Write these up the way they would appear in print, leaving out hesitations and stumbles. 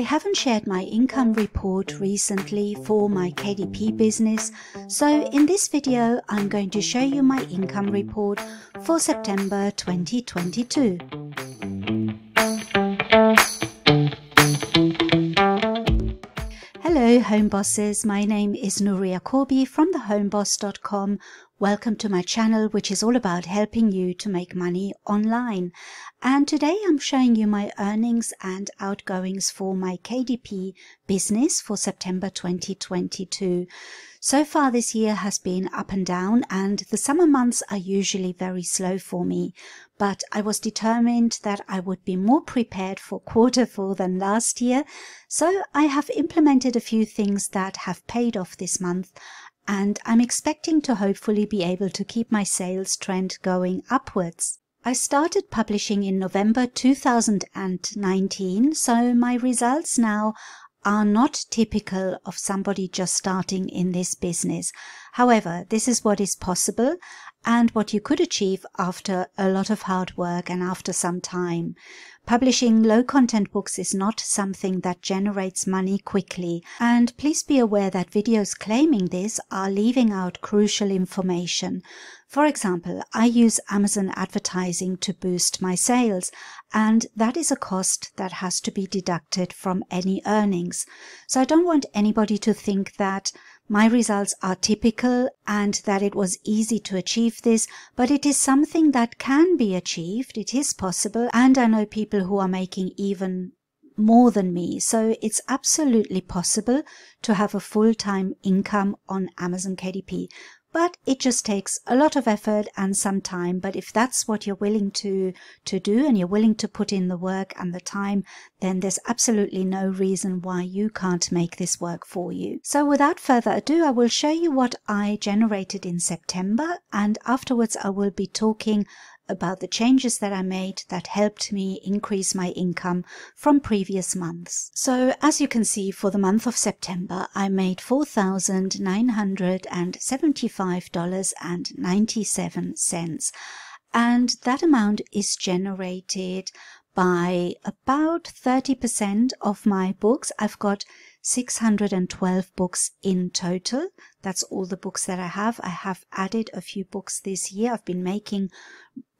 I haven't shared my income report recently for my KDP business, so in this video I'm going to show you my income report for September 2022. Hello Home Bosses, my name is Nuria Corby from thehomeboss.com. Welcome to my channel, which is all about helping you to make money online. And today I'm showing you my earnings and outgoings for my KDP business for September 2022. So far this year has been up and down, and the summer months are usually very slow for me. But I was determined that I would be more prepared for quarter four than last year. So I have implemented a few things that have paid off this month. And I'm expecting to hopefully be able to keep my sales trend going upwards. I started publishing in November 2019, so my results now are not typical of somebody just starting in this business. However, this is what is possible and what you could achieve after a lot of hard work and after some time. Publishing low content books is not something that generates money quickly, and please be aware that videos claiming this are leaving out crucial information. For example, I use Amazon advertising to boost my sales, and that is a cost that has to be deducted from any earnings. So I don't want anybody to think that my results are typical and that it was easy to achieve this, but it is something that can be achieved. It is possible, and I know people who are making even more than me. So it's absolutely possible to have a full-time income on Amazon KDP. But it just takes a lot of effort and some time. But if that's what you're willing to do and you're willing to put in the work and the time, then there's absolutely no reason why you can't make this work for you. So without further ado, I will show you what I generated in September, and afterwards I will be talking about the changes that I made that helped me increase my income from previous months. So as you can see, for the month of September, I made $4,975.97, and that amount is generated by about 30% of my books. I've got 612 books in total. That's all the books that I have. I have added a few books this year. I've been making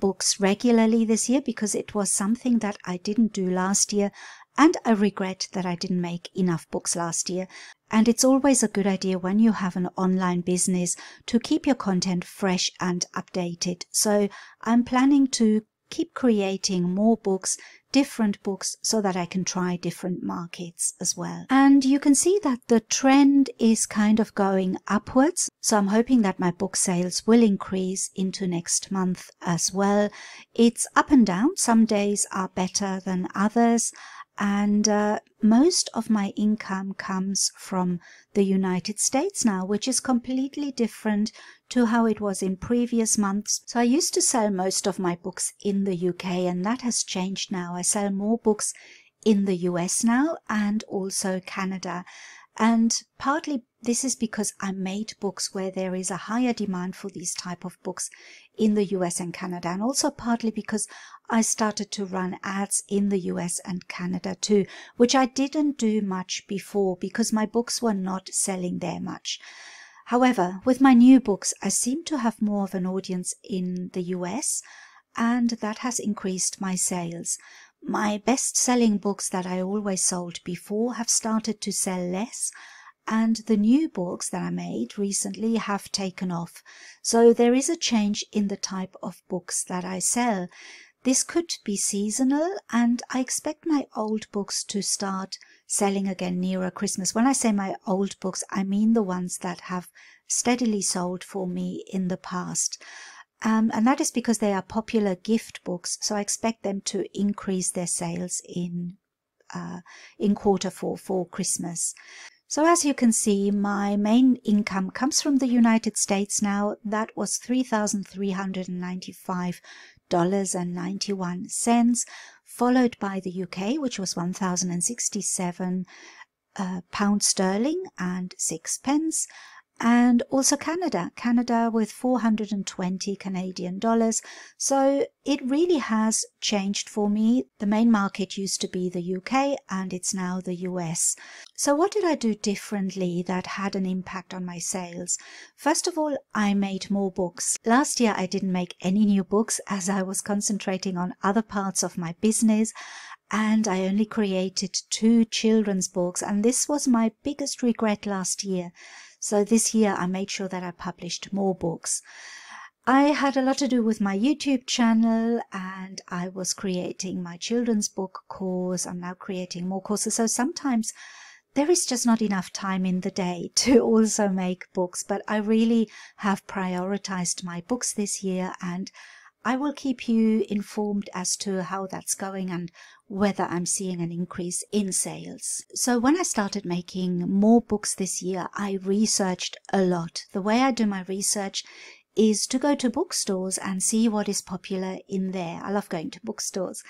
books regularly this year because it was something that I didn't do last year, and I regret that I didn't make enough books last year. And it's always a good idea when you have an online business to keep your content fresh and updated. So I'm planning to keep creating more books, different books, so that I can try different markets as well. And you can see that the trend is kind of going upwards. So I'm hoping that my book sales will increase into next month as well. It's up and down. Some days are better than others. And most of my income comes from the United States now, which is completely different to how it was in previous months. So I used to sell most of my books in the UK, and that has changed now. I sell more books in the US now, and also Canada. And partly this is because I made books where there is a higher demand for these type of books in the US and Canada, and also partly because I started to run ads in the US and Canada too, which I didn't do much before because my books were not selling there much. However, with my new books, I seem to have more of an audience in the US, and that has increased my sales. My best-selling books that I always sold before have started to sell less, and the new books that I made recently have taken off. So there is a change in the type of books that I sell. This could be seasonal, and I expect my old books to start selling again nearer Christmas. When I say my old books, I mean the ones that have steadily sold for me in the past. And that is because they are popular gift books, so I expect them to increase their sales in quarter four for Christmas. So as you can see, my main income comes from the United States now. That was $3,395.91, followed by the UK, which was £1,067 pounds sterling and 6 pence. and also Canada with $420 Canadian. So it really has changed for me. The main market used to be the UK and it's now the US. So what did I do differently that had an impact on my sales? First of all, I made more books. Last year I didn't make any new books as I was concentrating on other parts of my business, and I only created 2 children's books, and this was my biggest regret last year. So this year I made sure that I published more books. I had a lot to do with my YouTube channel, and I was creating my children's book course. I'm now creating more courses. So sometimes there is just not enough time in the day to also make books, but I really have prioritized my books this year, and I will keep you informed as to how that's going and whether I'm seeing an increase in sales. So when I started making more books this year, I researched a lot. The way I do my research is to go to bookstores and see what is popular in there. I love going to bookstores.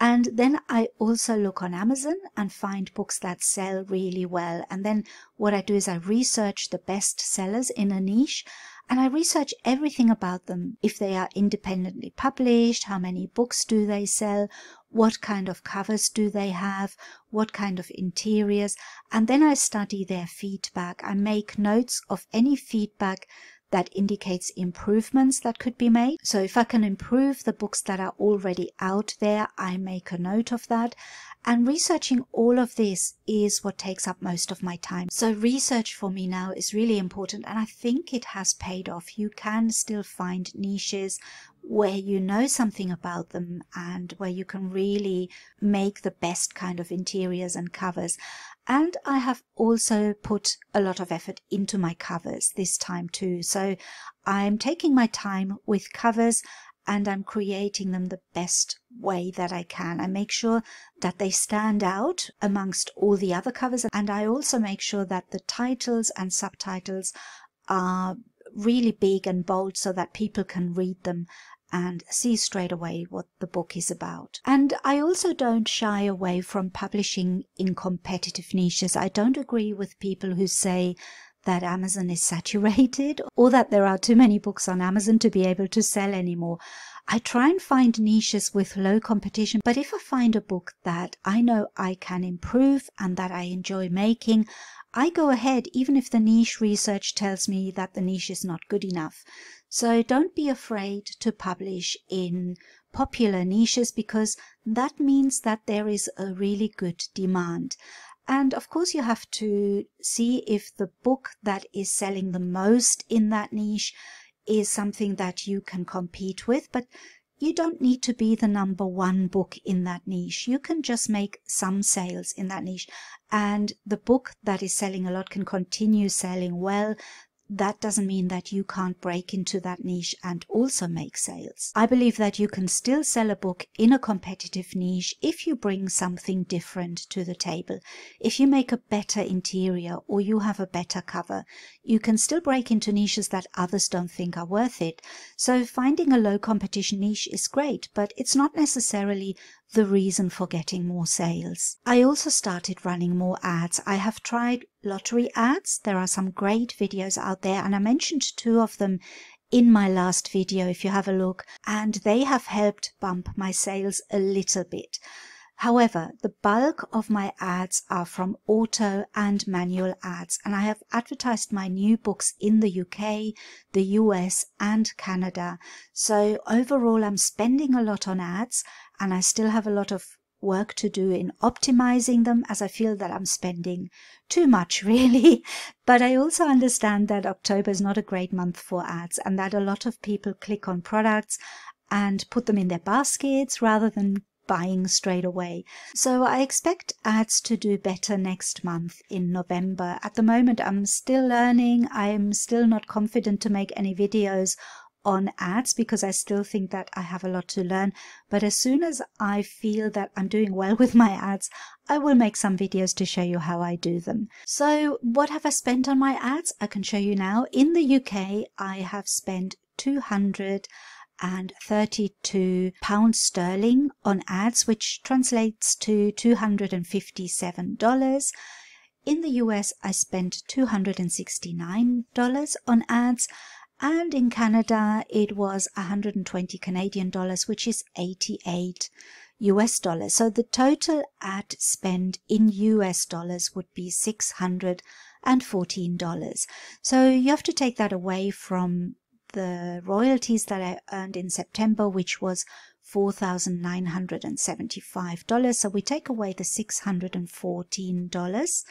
And then I also look on Amazon and find books that sell really well. And then what I do is I research the best sellers in a niche, and I research everything about them. If they are independently published, how many books do they sell, what kind of covers do they have, what kind of interiors, and then I study their feedback. I make notes of any feedback that indicates improvements that could be made. So if I can improve the books that are already out there, I make a note of that. And researching all of this is what takes up most of my time. So research for me now is really important, and I think it has paid off. You can still find niches where you know something about them and where you can really make the best kind of interiors and covers. And I have also put a lot of effort into my covers this time too. So I'm taking my time with covers and I'm creating them the best way that I can. I make sure that they stand out amongst all the other covers, and I also make sure that the titles and subtitles are really big and bold so that people can read them and see straight away what the book is about. And I also don't shy away from publishing in competitive niches. I don't agree with people who say that Amazon is saturated or that there are too many books on Amazon to be able to sell anymore. I try and find niches with low competition, but if I find a book that I know I can improve and that I enjoy making, I go ahead, even if the niche research tells me that the niche is not good enough. So don't be afraid to publish in popular niches, because that means that there is a really good demand. And of course you have to see if the book that is selling the most in that niche is something that you can compete with, but you don't need to be the #1 book in that niche. You can just make some sales in that niche, and the book that is selling a lot can continue selling well. That doesn't mean that you can't break into that niche and also make sales. I believe that you can still sell a book in a competitive niche if you bring something different to the table. If you make a better interior or you have a better cover, you can still break into niches that others don't think are worth it. So finding a low competition niche is great, but it's not necessarily the reason for getting more sales. I also started running more ads. I have tried lottery ads. There are some great videos out there, and I mentioned 2 of them in my last video if you have a look, and they have helped bump my sales a little bit. However, the bulk of my ads are from auto and manual ads, and I have advertised my new books in the UK, the US and Canada. So overall I'm spending a lot on ads, and I still have a lot of work to do in optimizing them, as I feel that I'm spending too much really. But I also understand that October is not a great month for ads, and that a lot of people click on products and put them in their baskets rather than buying straight away. So I expect ads to do better next month in November. At the moment I'm still learning. I'm still not confident to make any videos on ads because I still think that I have a lot to learn, but as soon as I feel that I'm doing well with my ads, I will make some videos to show you how I do them. So what have I spent on my ads? I can show you now. In the UK I have spent £232 on ads, which translates to $257. In the US, I spent $269 on ads, and in Canada, it was 120 Canadian dollars, which is 88 US dollars. So the total ad spend in US dollars would be $614. So you have to take that away from the royalties that I earned in September, which was $4,975. So we take away the $614,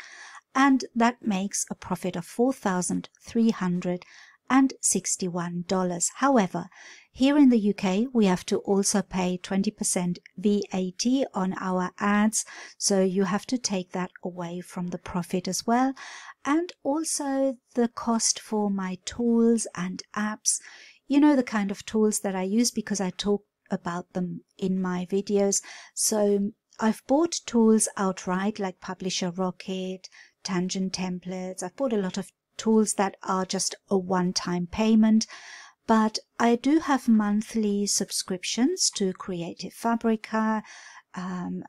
and that makes a profit of $4,361. However, here in the UK, we have to also pay 20% VAT on our ads. So you have to take that away from the profit as well. And also the cost for my tools and apps. You know, the kind of tools that I use because I talk about them in my videos. So I've bought tools outright like Publisher Rocket, tangent templates. I've bought a lot of tools that are just a one-time payment, but I do have monthly subscriptions to Creative Fabrica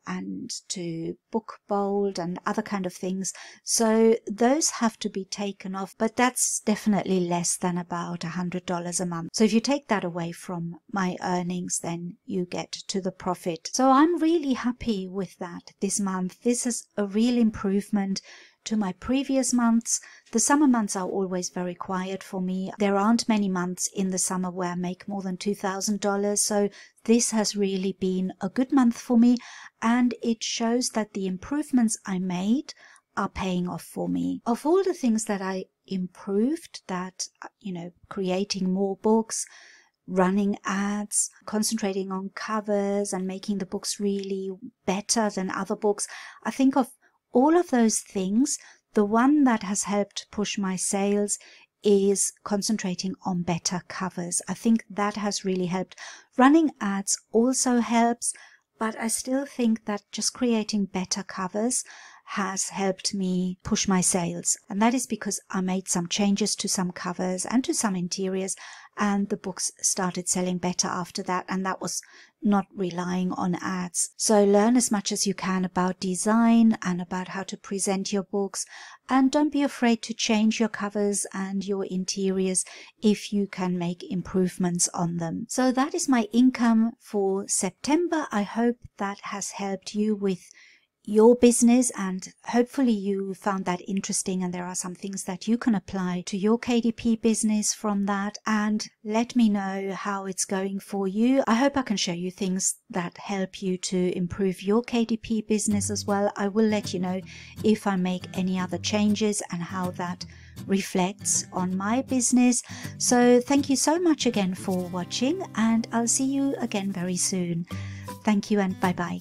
and to Book Bolt and other kind of things. So those have to be taken off, but that's definitely less than about $100 a month. So if you take that away from my earnings, then you get to the profit. So I'm really happy with that this month. This is a real improvement to my previous months. The summer months are always very quiet for me. There aren't many months in the summer where I make more than $2,000. So this has really been a good month for me, and it shows that the improvements I made are paying off for me. Of all the things that I improved, that, you know, creating more books, running ads, concentrating on covers and making the books really better than other books, I think of all of those things, the one that has helped push my sales is concentrating on better covers. I think that has really helped. Running ads also helps, but I still think that just creating better covers has helped me push my sales. And that is because I made some changes to some covers and to some interiors, and the books started selling better after that, and that was not relying on ads. So learn as much as you can about design and about how to present your books, and don't be afraid to change your covers and your interiors if you can make improvements on them. So that is my income for September. I hope that has helped you with your business, and hopefully you found that interesting and there are some things that you can apply to your KDP business from that. And let me know how it's going for you. I hope I can show you things that help you to improve your KDP business as well. I will let you know if I make any other changes and how that reflects on my business. So thank you so much again for watching, and I'll see you again very soon. Thank you and bye bye.